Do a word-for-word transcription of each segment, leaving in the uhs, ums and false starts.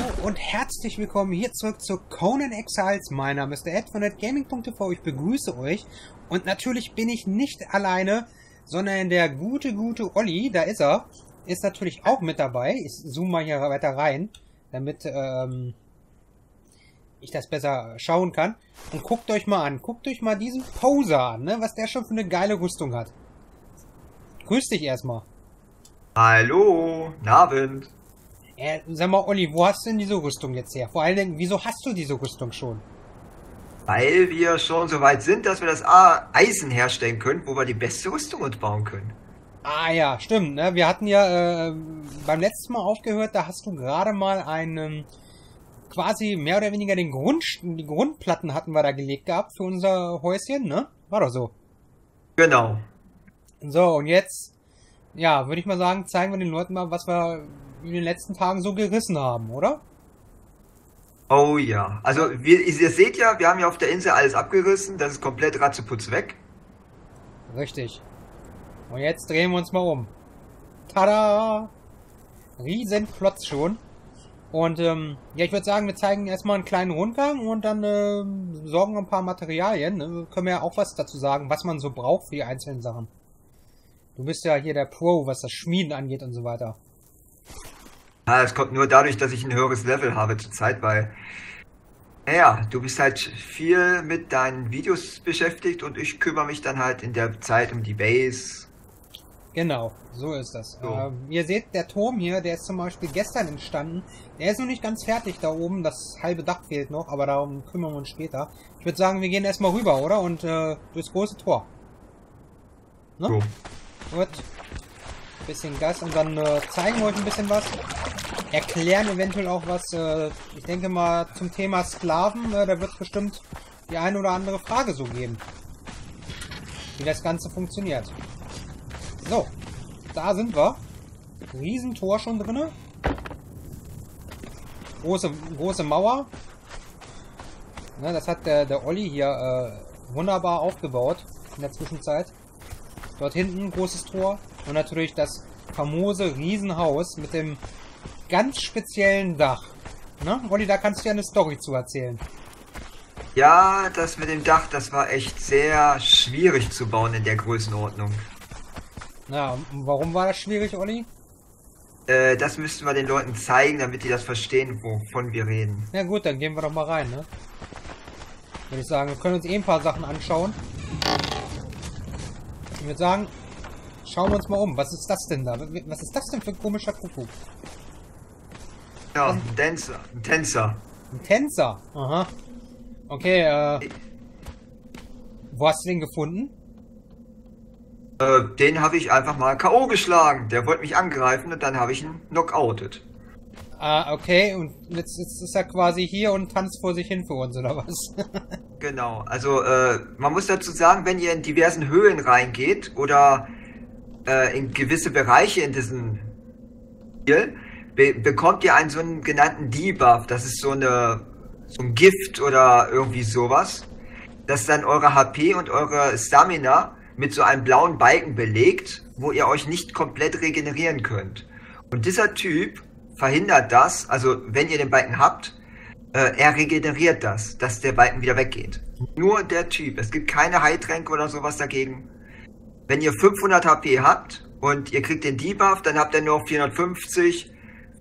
Hallo und herzlich willkommen hier zurück zu Conan Exiles. Mein Name ist der Ed von Ed Gaming Punkt T V. Ich begrüße euch und natürlich bin ich nicht alleine, sondern der gute, gute Oli, da ist er, ist natürlich auch mit dabei. Ich zoome mal hier weiter rein, damit ähm, ich das besser schauen kann. Und guckt euch mal an, guckt euch mal diesen Poser an, ne? Was der schon für eine geile Rüstung hat. Grüß dich erstmal. Hallo, guten Abend. Äh, sag mal, Olli, wo hast du denn diese Rüstung jetzt her? Vor allen Dingen, wieso hast du diese Rüstung schon? Weil wir schon so weit sind, dass wir das Eisen herstellen können, wo wir die beste Rüstung uns bauen können. Ah ja, stimmt. Ne? Wir hatten ja äh, beim letzten Mal aufgehört, da hast du gerade mal einen, quasi mehr oder weniger den Grund, die Grundplatten hatten wir da gelegt gehabt für unser Häuschen, ne? War doch so. Genau. So, und jetzt, ja, würde ich mal sagen, zeigen wir den Leuten mal, was wir in den letzten Tagen so gerissen haben, oder? Oh ja, also wir, ihr seht ja, wir haben ja auf der Insel alles abgerissen, das ist komplett ratzeputz weg. Richtig. Und jetzt drehen wir uns mal um. Tada! Riesenklotz schon. Und ähm, ja, ich würde sagen, wir zeigen erstmal einen kleinen Rundgang und dann äh, besorgen wir ein paar Materialien. Ne? Können wir ja auch was dazu sagen, was man so braucht für die einzelnen Sachen. Du bist ja hier der Pro, was das Schmieden angeht und so weiter. Ja, das kommt nur dadurch, dass ich ein höheres Level habe zurzeit, weil, naja, du bist halt viel mit deinen Videos beschäftigt und ich kümmere mich dann halt in der Zeit um die Base. Genau, so ist das. So. Äh, ihr seht, der Turm hier, der ist zum Beispiel gestern entstanden. Der ist noch nicht ganz fertig da oben, das halbe Dach fehlt noch, aber darum kümmern wir uns später. Ich würde sagen, wir gehen erstmal rüber, oder? Und äh, durchs große Tor. Ne? So. Gut. Bisschen Gas und dann äh, zeigen wir euch ein bisschen was. Erklären eventuell auch was, äh, ich denke mal, zum Thema Sklaven. Äh, da wird es bestimmt die eine oder andere Frage so geben, wie das Ganze funktioniert. So, da sind wir. Riesentor schon drinne. Große, große Mauer. Ne, das hat der, der Olli hier äh, wunderbar aufgebaut in der Zwischenzeit. Dort hinten großes Tor. Und natürlich das famose Riesenhaus mit dem ganz speziellen Dach. Ne? Olli, da kannst du ja eine Story zu erzählen. Ja, das mit dem Dach, das war echt sehr schwierig zu bauen in der Größenordnung. Na, warum war das schwierig, Olli? Äh, das müssten wir den Leuten zeigen, damit die das verstehen, wovon wir reden. Na gut, dann gehen wir doch mal rein, ne? Würde ich sagen, wir können uns eh ein paar Sachen anschauen. Ich würde sagen, schauen wir uns mal um. Was ist das denn da? Was ist das denn für ein komischer Kuckuck? Ja, ein Tänzer. Ein Tänzer. Ein Tänzer? Aha. Okay, äh... Ich wo hast du den gefunden? Äh, den habe ich einfach mal K O geschlagen. Der wollte mich angreifen und dann habe ich ihn knockoutet. Ah, okay. Und jetzt, jetzt ist er quasi hier und tanzt vor sich hin für uns, oder was? Genau. Also, äh, man muss dazu sagen, wenn ihr in diversen Höhlen reingeht oder in gewisse Bereiche in diesem Spiel, be bekommt ihr einen so einen genannten Debuff. Das ist so, eine, so ein Gift oder irgendwie sowas, das dann eure H P und eure Stamina mit so einem blauen Balken belegt, wo ihr euch nicht komplett regenerieren könnt. Und dieser Typ verhindert das, also wenn ihr den Balken habt, äh, er regeneriert das, dass der Balken wieder weggeht. Nur der Typ. Es gibt keine Heiltränke oder sowas dagegen. Wenn ihr fünfhundert H P habt und ihr kriegt den Debuff, dann habt ihr nur vierhundertfünfzig,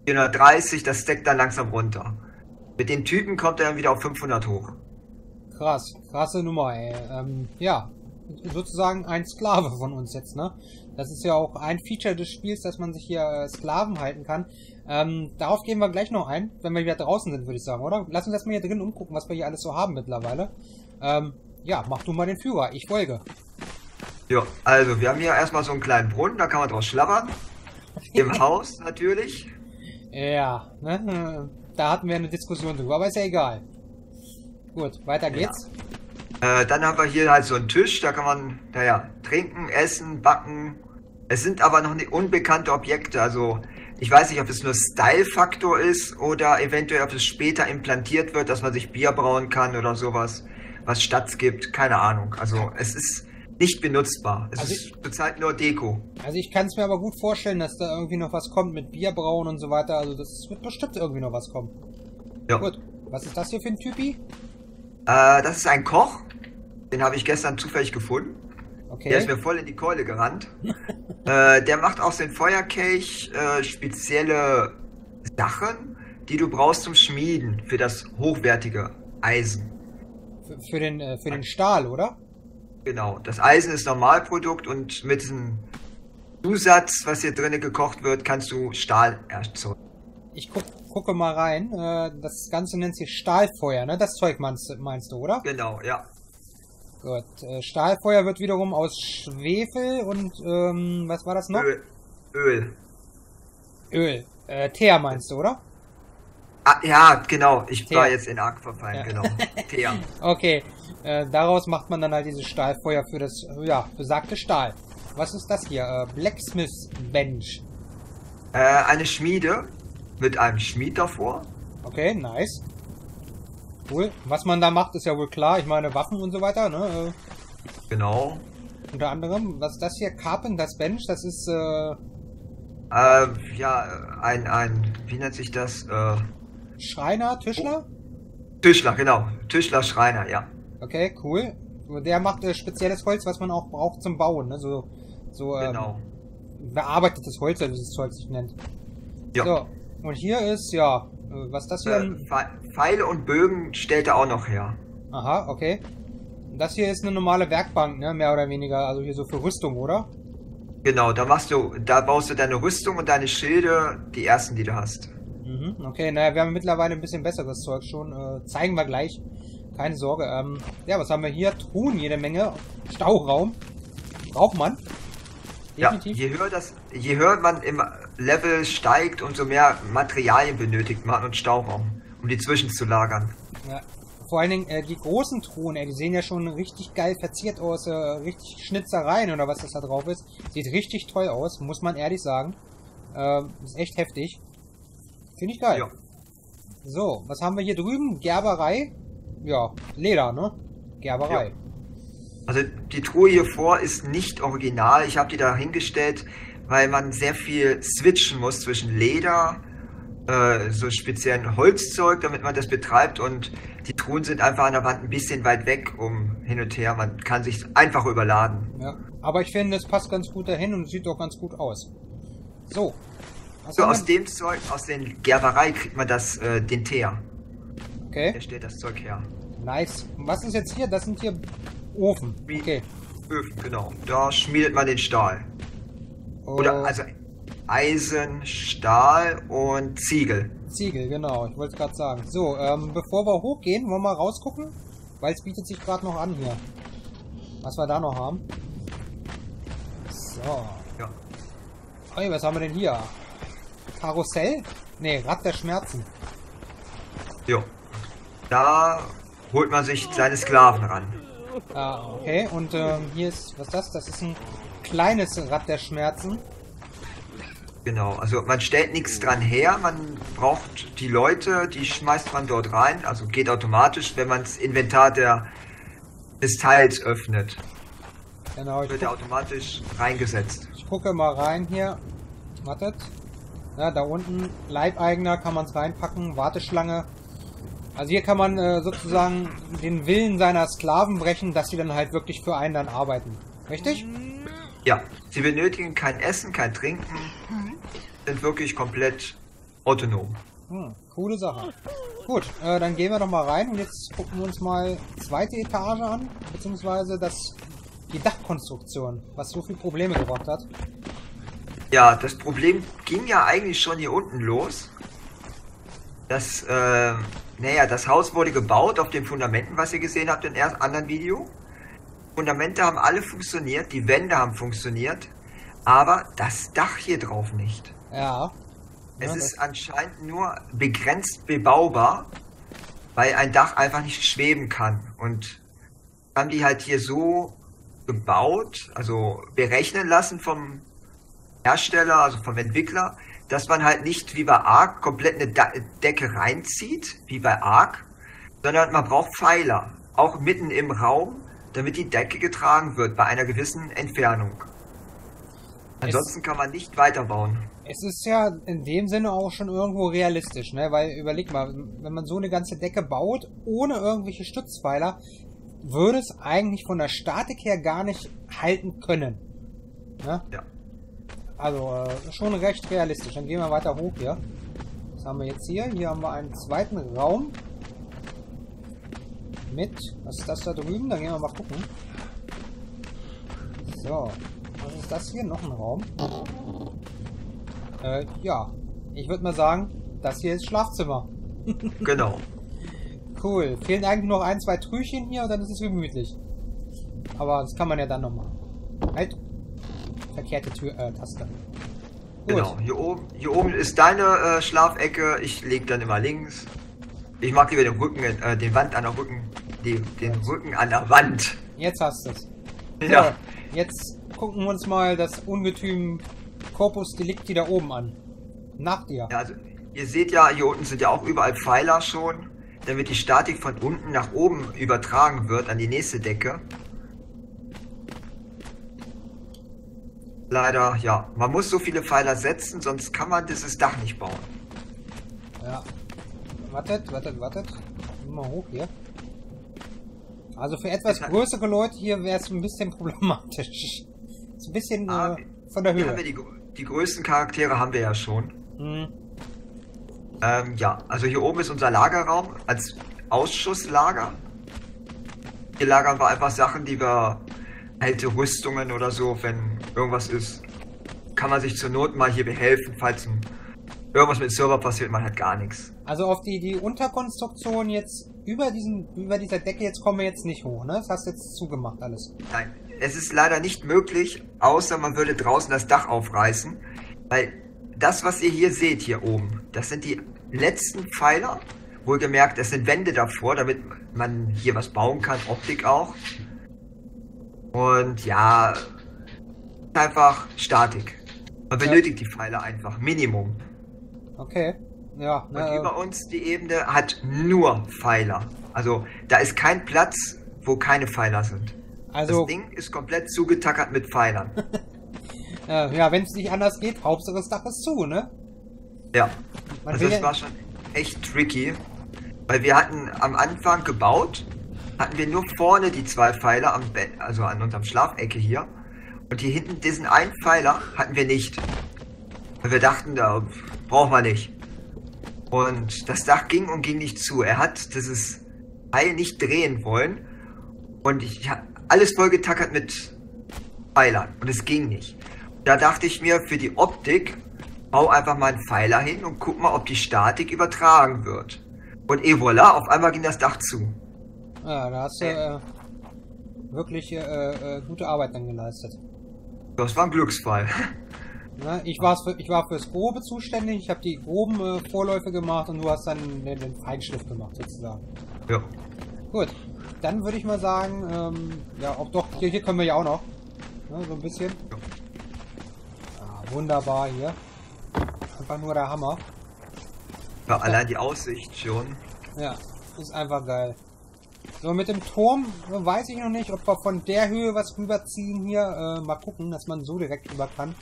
vierhundertdreißig, das steckt dann langsam runter. Mit den Typen kommt er dann wieder auf fünfhundert hoch. Krass, krasse Nummer, ey. Ähm, ja, sozusagen ein Sklave von uns jetzt, ne? Das ist ja auch ein Feature des Spiels, dass man sich hier Sklaven halten kann. Ähm, darauf gehen wir gleich noch ein, wenn wir wieder draußen sind, würde ich sagen, oder? Lass uns erstmal hier drin umgucken, was wir hier alles so haben mittlerweile. Ähm, ja, mach du mal den Führer, ich folge. Ja, also wir haben hier erstmal so einen kleinen Brunnen, da kann man draus schlabbern. Im Haus natürlich. Ja, ne? Da hatten wir eine Diskussion drüber, aber ist ja egal. Gut, weiter geht's. Ja. Äh, dann haben wir hier halt so einen Tisch, da kann man, naja, trinken, essen, backen. Es sind aber noch nicht unbekannte Objekte, also ich weiß nicht, ob es nur Style-Faktor ist oder eventuell, ob es später implantiert wird, dass man sich Bier brauen kann oder sowas, was Stadt gibt, keine Ahnung. Also es ist nicht benutzbar. Es also ist ich, bezahlt nur Deko. Also ich kann es mir aber gut vorstellen, dass da irgendwie noch was kommt mit Bierbrauen und so weiter. Also das wird bestimmt irgendwie noch was kommen. Ja. Gut. Was ist das hier für ein Typi? Äh, das ist ein Koch. Den habe ich gestern zufällig gefunden. Okay. Der ist mir voll in die Keule gerannt. äh, der macht aus dem Feuerkelch äh, spezielle Sachen, die du brauchst zum Schmieden für das hochwertige Eisen. Für, für, den, äh, für den Stahl, oder? Genau, das Eisen ist Normalprodukt und mit diesem Zusatz, was hier drinnen gekocht wird, kannst du Stahl erzeugen. Ich guck, gucke mal rein, das Ganze nennt sich Stahlfeuer, ne? Das Zeug meinst, meinst du, oder? Genau, ja. Gut, Stahlfeuer wird wiederum aus Schwefel und, ähm, was war das noch? Öl. Öl. Öl. Äh, Teer meinst du, oder? Ah, ja, genau, ich Teer. war jetzt in Arkverfein, ja. Genau. Teer. Okay. Äh, daraus macht man dann halt dieses Stahlfeuer für das, ja, für sagte Stahl. Was ist das hier? Äh, Blacksmith's Bench. Äh, eine Schmiede mit einem Schmied davor. Okay, nice. Cool. Was man da macht, ist ja wohl klar. Ich meine, Waffen und so weiter, ne? Äh, genau. Unter anderem, was ist das hier? Carpenter's Bench, das ist, äh... Äh, ja, ein, ein, wie nennt sich das? Äh... Schreiner, Tischler? Oh, Tischler, genau. Tischler, Schreiner, ja. Okay, cool. Der macht äh, spezielles Holz, was man auch braucht zum Bauen, ne? So, so ähm, genau. Bearbeitetes Holz, also dieses Holz sich nennt. Ja. So, und hier ist, ja, äh, was das hier? Äh, Pfeile und Bögen stellt er auch noch her. Aha, okay. Das hier ist eine normale Werkbank, ne? Mehr oder weniger, also hier so für Rüstung, oder? Genau, da machst du, da baust du deine Rüstung und deine Schilde, die ersten, die du hast. Mhm, okay, naja, wir haben mittlerweile ein bisschen besseres Zeug schon, äh, zeigen wir gleich. Keine Sorge. Ähm, ja, was haben wir hier? Truhen, jede Menge. Stauraum. Braucht man. Definitiv. Ja, je höher, das, je höher man im Level steigt, umso mehr Materialien benötigt man und Stauraum, um die zwischenzulagern. Ja, vor allen Dingen äh, die großen Truhen, äh, die sehen ja schon richtig geil verziert aus. Äh, richtig Schnitzereien oder was das da drauf ist. Sieht richtig toll aus, muss man ehrlich sagen. Äh, ist echt heftig. Finde ich geil. Ja. So, was haben wir hier drüben? Gerberei. Ja, Leder, ne? Gerberei. Ja. Also die Truhe hier vor ist nicht original. Ich habe die da hingestellt, weil man sehr viel switchen muss zwischen Leder, äh, so speziellen Holzzeug, damit man das betreibt. Und die Truhen sind einfach an der Wand ein bisschen weit weg, um hin und her. Man kann sich einfach überladen. Ja, aber ich finde, das passt ganz gut dahin und sieht auch ganz gut aus. So. So, aus dem Zeug, aus den Gerberei kriegt man das, äh, den Teer. Okay. Hier steht das Zeug her. Nice. Was ist jetzt hier? Das sind hier Ofen. Okay. Öfen, genau. Da schmiedet man den Stahl. Oh. Oder also Eisen, Stahl und Ziegel. Ziegel, genau. Ich wollte es gerade sagen. So, ähm, bevor wir hochgehen, wollen wir mal rausgucken? Weil es bietet sich gerade noch an hier. Was wir da noch haben. So. Ja. Hey, was haben wir denn hier? Karussell? Ne, Rad der Schmerzen. Jo. Da holt man sich seine Sklaven ran. Ah, okay. Und ähm, hier ist, was ist das? Das ist ein kleines Rad der Schmerzen. Genau. Also man stellt nichts dran her. Man braucht die Leute, die schmeißt man dort rein. Also geht automatisch, wenn man das Inventar der, des Teils öffnet. Genau. Wird er automatisch reingesetzt. Ich gucke mal rein hier. Wartet. Ja, da unten Leibeigener kann man es reinpacken. Warteschlange. Also hier kann man äh, sozusagen den Willen seiner Sklaven brechen, dass sie dann halt wirklich für einen dann arbeiten. Richtig? Ja, sie benötigen kein Essen, kein Trinken, sind wirklich komplett autonom. Hm, coole Sache. Gut, äh, dann gehen wir doch mal rein und jetzt gucken wir uns mal die zweite Etage an, beziehungsweise das, die Dachkonstruktion, was so viele Probleme gebracht hat. Ja, das Problem ging ja eigentlich schon hier unten los. Das, äh, naja, das Haus wurde gebaut auf den Fundamenten, was ihr gesehen habt im ersten, anderen Video. Fundamente haben alle funktioniert, die Wände haben funktioniert, aber das Dach hier drauf nicht. Ja. Es ja, ist anscheinend nur begrenzt bebaubar, weil ein Dach einfach nicht schweben kann. Und haben die halt hier so gebaut, also berechnen lassen vom Hersteller, also vom Entwickler, dass man halt nicht wie bei ARK komplett eine De Decke reinzieht, wie bei ARK, sondern man braucht Pfeiler, auch mitten im Raum, damit die Decke getragen wird bei einer gewissen Entfernung. Ansonsten es, kann man nicht weiterbauen. Es ist ja in dem Sinne auch schon irgendwo realistisch, ne? Weil überleg mal, wenn man so eine ganze Decke baut, ohne irgendwelche Stützpfeiler, würde es eigentlich von der Statik her gar nicht halten können. Ne? Ja. Also äh, schon recht realistisch. Dann gehen wir weiter hoch hier. Was haben wir jetzt hier? Hier haben wir einen zweiten Raum. Mit. Was ist das da drüben? Da gehen wir mal gucken. So. Was ist das hier? Noch ein Raum. Äh, ja. Ich würde mal sagen, das hier ist Schlafzimmer. Genau. Cool. Fehlen eigentlich noch ein, zwei Trüchen hier und dann ist es gemütlich. Aber das kann man ja dann noch machen. Halt. Verkehrte Tür, äh, Taste. Gut. Genau. Hier oben, hier oben ist deine äh, Schlafecke. Ich lege dann immer links. Ich mag lieber den Rücken, äh, den Wand an der Rücken, den, den Rücken an der Wand. Jetzt hast du es. Ja. So, jetzt gucken wir uns mal das Ungetüm Corpus Delicti da oben an. Nach dir. Ja, also ihr seht ja, hier unten sind ja auch überall Pfeiler schon, damit die Statik von unten nach oben übertragen wird an die nächste Decke. Leider, ja, man muss so viele Pfeiler setzen, sonst kann man dieses Dach nicht bauen. Ja. Wartet, wartet, wartet. Mal hoch hier. Also für etwas größere Leute hier wäre es ein bisschen problematisch. Ist ein bisschen ah, äh, von der Höhe. Haben wir die, die größten Charaktere haben wir ja schon. Hm. Ähm, ja, also hier oben ist unser Lagerraum als Ausschusslager. Hier lagern wir einfach Sachen, die wir alte Rüstungen oder so, wenn irgendwas ist, kann man sich zur Not mal hier behelfen, falls ein irgendwas mit dem Server passiert, man hat gar nichts. Also auf die, die Unterkonstruktion jetzt über diesen über dieser Decke, jetzt kommen wir jetzt nicht hoch, ne? Das hast du jetzt zugemacht alles. Nein, es ist leider nicht möglich, außer man würde draußen das Dach aufreißen. Weil das, was ihr hier seht, hier oben, das sind die letzten Pfeiler. Wohlgemerkt, es sind Wände davor, damit man hier was bauen kann, Optik auch. Und ja, einfach Statik. Man benötigt ja die Pfeiler einfach, Minimum. Okay, ja. Und na, über äh, uns die Ebene hat nur Pfeiler. Also da ist kein Platz, wo keine Pfeiler sind. Also das Ding ist komplett zugetackert mit Pfeilern. äh, ja, wenn es nicht anders geht, Hauptsache das Dach ist zu, ne? Ja, Man also das war schon echt tricky. Weil wir hatten am Anfang gebaut, hatten wir nur vorne die zwei Pfeiler, am Bett, also an unserem Schlafecke hier. Und hier hinten diesen einen Pfeiler hatten wir nicht. Weil wir dachten, da... braucht man nicht. Und das Dach ging und ging nicht zu. Er hat dieses Teil nicht drehen wollen. Und ich habe alles voll getackert mit Pfeilern. Und es ging nicht. Da dachte ich mir, für die Optik, bau einfach mal einen Pfeiler hin und guck mal, ob die Statik übertragen wird. Und et voilà, auf einmal ging das Dach zu. Ja, da hast du äh, wirklich äh, äh, gute Arbeit dann geleistet. Das war ein Glücksfall. Ne, ich, war's für, ich war fürs Grobe zuständig, ich habe die groben äh, Vorläufe gemacht und du hast dann den, den Feinschliff gemacht, sozusagen. Ja. Gut, dann würde ich mal sagen, ähm, ja, auch doch, hier, hier können wir ja auch noch. Ne, so ein bisschen. Ja. Ah, wunderbar hier. Einfach nur der Hammer. Ja, allein die Aussicht schon. Ja, ist einfach geil. So, mit dem Turm weiß ich noch nicht, ob wir von der Höhe was rüberziehen hier. Äh, mal gucken, dass man so direkt rüber kann.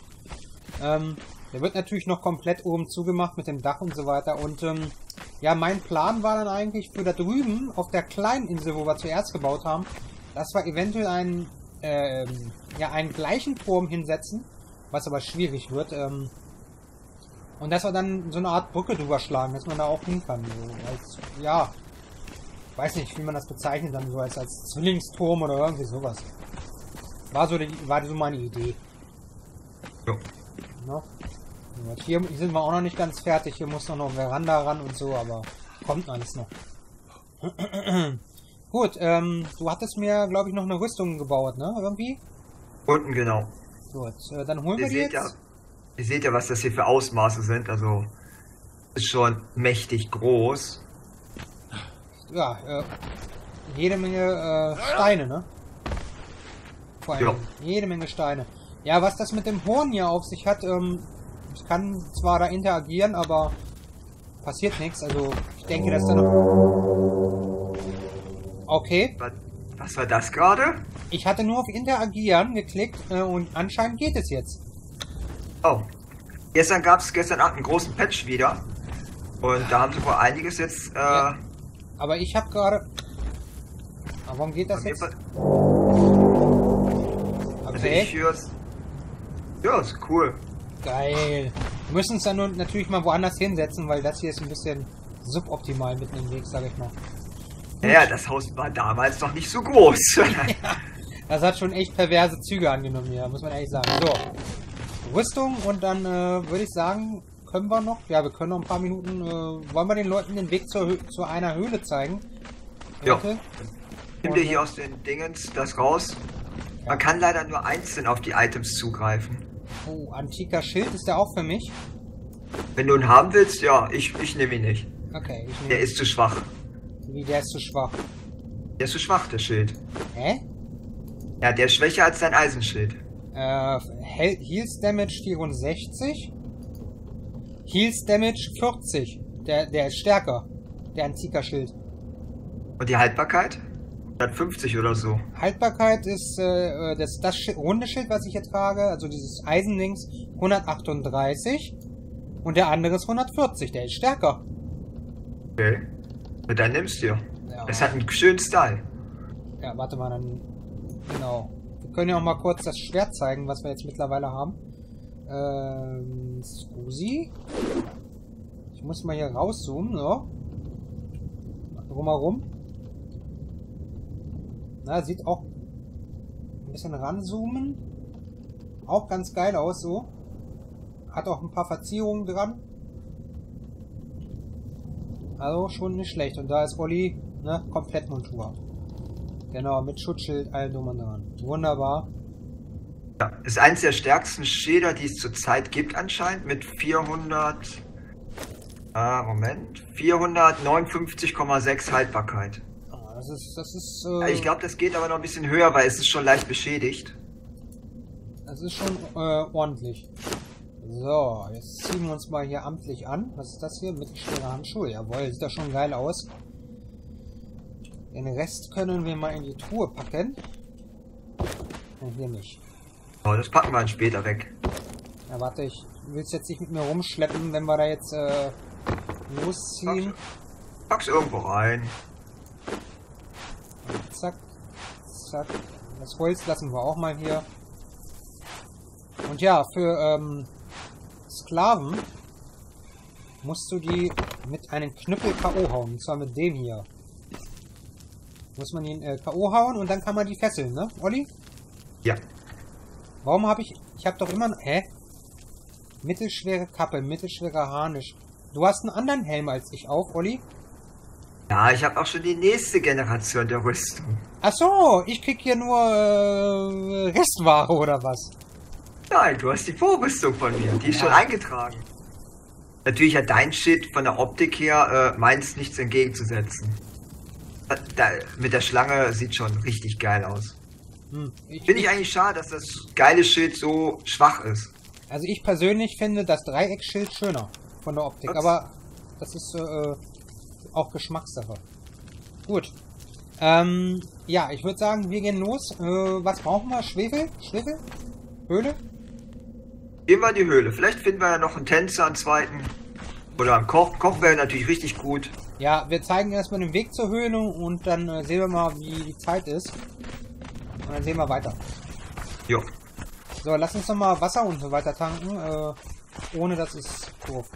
Ähm, der wird natürlich noch komplett oben zugemacht mit dem Dach und so weiter. Und ähm, ja, mein Plan war dann eigentlich für da drüben auf der kleinen Insel, wo wir zuerst gebaut haben, dass wir eventuell einen, ähm, ja, einen gleichen Turm hinsetzen, was aber schwierig wird. Ähm, und dass wir dann so eine Art Brücke drüber schlagen, dass man da auch hin kann. So als, ja, weiß nicht, wie man das bezeichnet dann so als, als Zwillingsturm oder irgendwie sowas. War so, die, war so meine Idee. Ja. No. Hier sind wir auch noch nicht ganz fertig. Hier muss noch eine Veranda ran und so, aber kommt alles noch. Gut, ähm, du hattest mir, glaube ich, noch eine Rüstung gebaut, ne? Irgendwie? Unten, genau. Gut, äh, dann holen ihr wir die seht jetzt. Ja, ihr seht ja, was das hier für Ausmaße sind. Also, ist schon mächtig groß. Ja, äh, jede Menge äh, Steine, ne? Vor allem ja. jede Menge Steine. Ja, was das mit dem Horn hier auf sich hat, ähm, ich kann zwar da interagieren, aber passiert nichts. Also ich denke, dass da noch... Okay. Was war das gerade? Ich hatte nur auf Interagieren geklickt äh, und anscheinend geht es jetzt. Oh. Gestern gab es gestern Abend einen großen Patch wieder. Und da haben sie wohl einiges jetzt... Äh, ja. Aber ich habe gerade... Aber warum geht das jetzt? Fall... Okay. Also ich hör's... Ja, ist cool. Geil. Wir müssen uns dann nun natürlich mal woanders hinsetzen, weil das hier ist ein bisschen suboptimal mitten im Weg, sage ich mal. Ja, das Haus war damals noch nicht so groß. Ja, das hat schon echt perverse Züge angenommen hier, muss man ehrlich sagen. So, Rüstung und dann äh, würde ich sagen, können wir noch, ja, wir können noch ein paar Minuten, äh, wollen wir den Leuten den Weg zur, zu einer Höhle zeigen? Ja. Nimm dir hier aus den Dingens das raus. Ja. Man kann leider nur einzeln auf die Items zugreifen. Oh, antiker Schild ist der auch für mich? Wenn du ihn haben willst, ja, ich, ich nehme ihn nicht. Okay, ich nehm Der ist zu schwach. Wie, der ist zu schwach? Der ist zu schwach, der Schild. Hä? Ja, der ist schwächer als dein Eisenschild. Äh, Heals Damage vierundsechzig. Heals Damage vierzig. Der, der ist stärker. Der Antiker-Schild. Und die Haltbarkeit? hundertfünfzig oder so. Haltbarkeit ist äh, das, das Schild, runde Schild, was ich jetzt trage, also dieses Eisendings, hundertachtunddreißig. Und der andere ist hundertvierzig. Der ist stärker. Okay. Und dann nimmst du. Ja. Es hat einen schönen Style. Ja, warte mal, dann... Genau. Wir können ja auch mal kurz das Schwert zeigen, was wir jetzt mittlerweile haben. Ähm... Scusi? Ich muss mal hier rauszoomen, so. Drumherum. Na, sieht auch... Ein bisschen ranzoomen. Auch ganz geil aus, so. Hat auch ein paar Verzierungen dran. Also schon nicht schlecht. Und da ist Oli, ne, komplett Montur. Genau, mit Schutzschild, allen Nummern dran. Wunderbar. Ja, ist eins der stärksten Schilder, die es zurzeit gibt anscheinend, mit vierhundert... Ah, Moment. vierhundertneunundfünfzig Komma sechs Haltbarkeit. Ah, das ist... Das ist äh, ja, ich glaube, das geht aber noch ein bisschen höher, weil es ist schon leicht beschädigt. Das ist schon äh, ordentlich. So, jetzt ziehen wir uns mal hier amtlich an. Was ist das hier? Mittelschwere Handschuhe. Jawohl, sieht doch schon geil aus. Den Rest können wir mal in die Truhe packen. Und hier nicht. Oh, das packen wir dann später weg. Ja, warte, ich will es jetzt nicht mit mir rumschleppen, wenn wir da jetzt äh, losziehen. Pack's, pack's irgendwo rein. Und zack, zack. Das Holz lassen wir auch mal hier. Und ja, für... Ähm, Sklaven musst du die mit einem Knüppel K O hauen, und zwar mit dem hier. Muss man ihn äh, K O hauen und dann kann man die fesseln, ne, Olli? Ja. Warum habe ich... Ich habe doch immer... Hä? Mittelschwere Kappe, mittelschwerer Harnisch. Du hast einen anderen Helm als ich auf, Olli? Ja, ich habe auch schon die nächste Generation der Rüstung. Ach so, ich krieg hier nur äh, Restware oder was? Nein, du hast die Vorrüstung von mir, die ist ja schon eingetragen. Natürlich hat dein Schild von der Optik her äh, meins nichts entgegenzusetzen. Da, da, mit der Schlange sieht schon richtig geil aus. Hm, ich Finde ich eigentlich schade, dass das geile Schild so schwach ist. Also ich persönlich finde das Dreiecksschild schöner von der Optik, was? Aber das ist äh, auch Geschmackssache. Gut. Ähm, ja, ich würde sagen, wir gehen los. Äh, was brauchen wir? Schwefel? Schwefel? Höhle? Gehen wir in die Höhle. Vielleicht finden wir ja noch einen Tänzer, einen zweiten. Oder einen Koch. Koch wäre natürlich richtig gut. Ja, wir zeigen erstmal den Weg zur Höhle und dann äh, sehen wir mal, wie die Zeit ist. Und dann sehen wir weiter. Jo. So, lass uns nochmal Wasser und so weiter tanken. Äh, ohne dass es doof.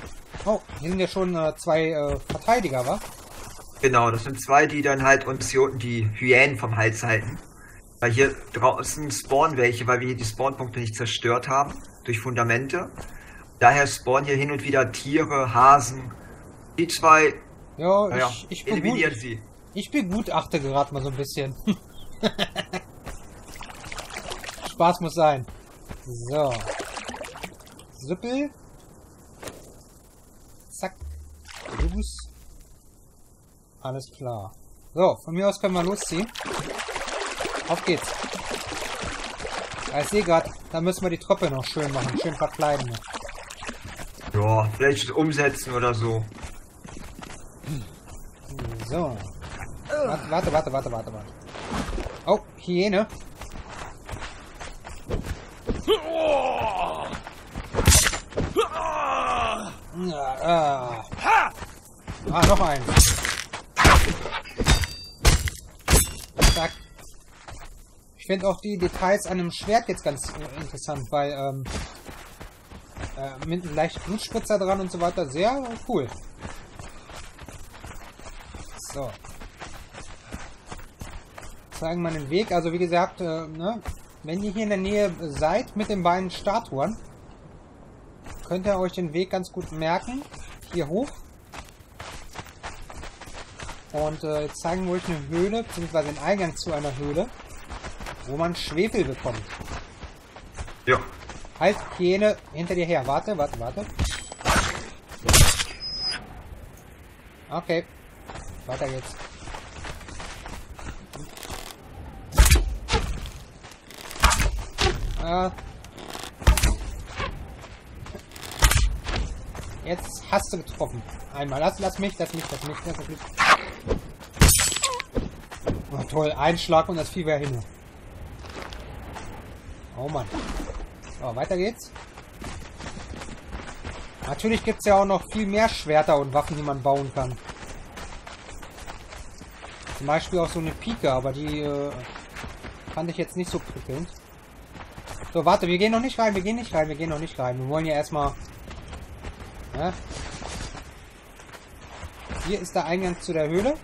Oh, hier sind ja schon äh, zwei äh, Verteidiger, wa? Genau, das sind zwei, die dann halt uns hier unten die Hyänen vom Hals halten. Weil hier draußen spawnen welche, weil wir hier die Spawnpunkte nicht zerstört haben durch Fundamente. Daher spawnen hier hin und wieder Tiere, Hasen. Die zwei ja, na ja, ich, ich eliminieren gut, sie. Ich begutachte gerade mal so ein bisschen. Spaß muss sein. So. Süppel. Zack. Bus. Alles klar. So, von mir aus können wir losziehen. Auf geht's. Ja, ich sehe gerade, da müssen wir die Truppe noch schön machen, schön verkleiden. Ja, vielleicht umsetzen oder so. So. Warte, warte, warte, warte, warte. Oh, Hyäne. Ah, noch ein. Zack. Ich finde auch die Details an einem Schwert jetzt ganz interessant, weil ähm, äh, mit einem leichten Blutspritzer dran und so weiter. Sehr cool. So. Zeigen wir den Weg. Also wie gesagt, äh, ne, wenn ihr hier in der Nähe seid mit den beiden Statuen, könnt ihr euch den Weg ganz gut merken. Hier hoch. Und äh, jetzt zeigen wir euch eine Höhle, beziehungsweise den Eingang zu einer Höhle, wo man Schwefel bekommt. Ja. Halt, Hyäne, hinter dir her. Warte, warte, warte. Okay. Weiter geht's. Ah. Jetzt hast du getroffen. Einmal. Lass, lass mich, lass mich, lass mich, lass mich. Oh, toll. Ein Schlag und das Vieh wäre hin. Oh Mann. So, weiter geht's. Natürlich gibt es ja auch noch viel mehr Schwerter und Waffen, die man bauen kann. Zum Beispiel auch so eine Pike, aber die äh, fand ich jetzt nicht so prickelnd. So, warte, wir gehen noch nicht rein, wir gehen nicht rein, wir gehen noch nicht rein. Wir wollen ja erstmal... Ne? Hier ist der Eingang zu der Höhle.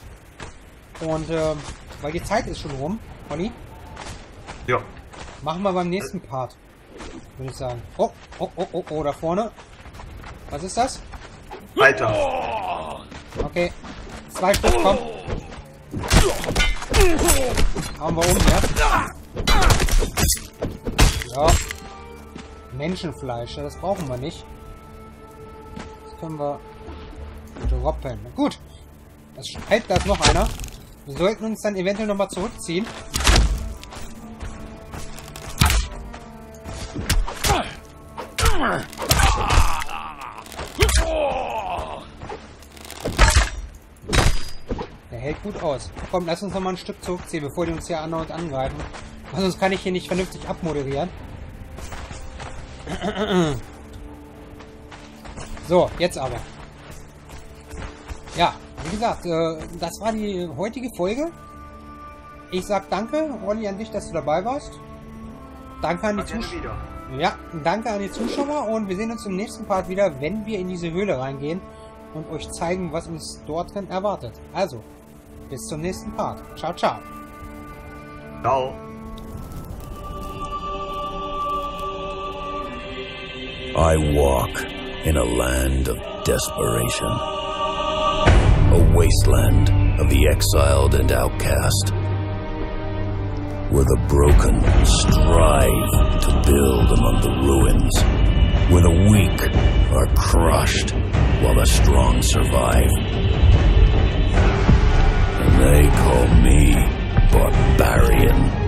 Und, ähm, weil die Zeit ist schon rum, Olli. Ja. Machen wir beim nächsten Part, würde ich sagen. Oh, oh, oh, oh, oh, da vorne. Was ist das? Alter. Okay. Zwei Stück, komm. Hauen wir um, ja. Ja. Menschenfleisch, das brauchen wir nicht. Das können wir droppen. Gut. Das schreit, da ist noch einer. Wir sollten uns dann eventuell nochmal zurückziehen. Der hält gut aus. Komm, lass uns nochmal ein Stück zurückziehen, bevor die uns hier andauernd angreifen. Weil sonst kann ich hier nicht vernünftig abmoderieren. So, jetzt aber. Ja, wie gesagt, das war die heutige Folge. Ich sag danke, Olli, an dich, dass du dabei warst. Danke an die Zuschauer. Ja, danke an die Zuschauer und wir sehen uns im nächsten Part wieder, wenn wir in diese Höhle reingehen und euch zeigen, was uns dort drin erwartet. Also, bis zum nächsten Part. Ciao, ciao. Ciao. I walk in a land of desperation, a wasteland of the exiled and outcast, where the broken strive to build among the ruins, where the weak are crushed while the strong survive. And they call me barbarian.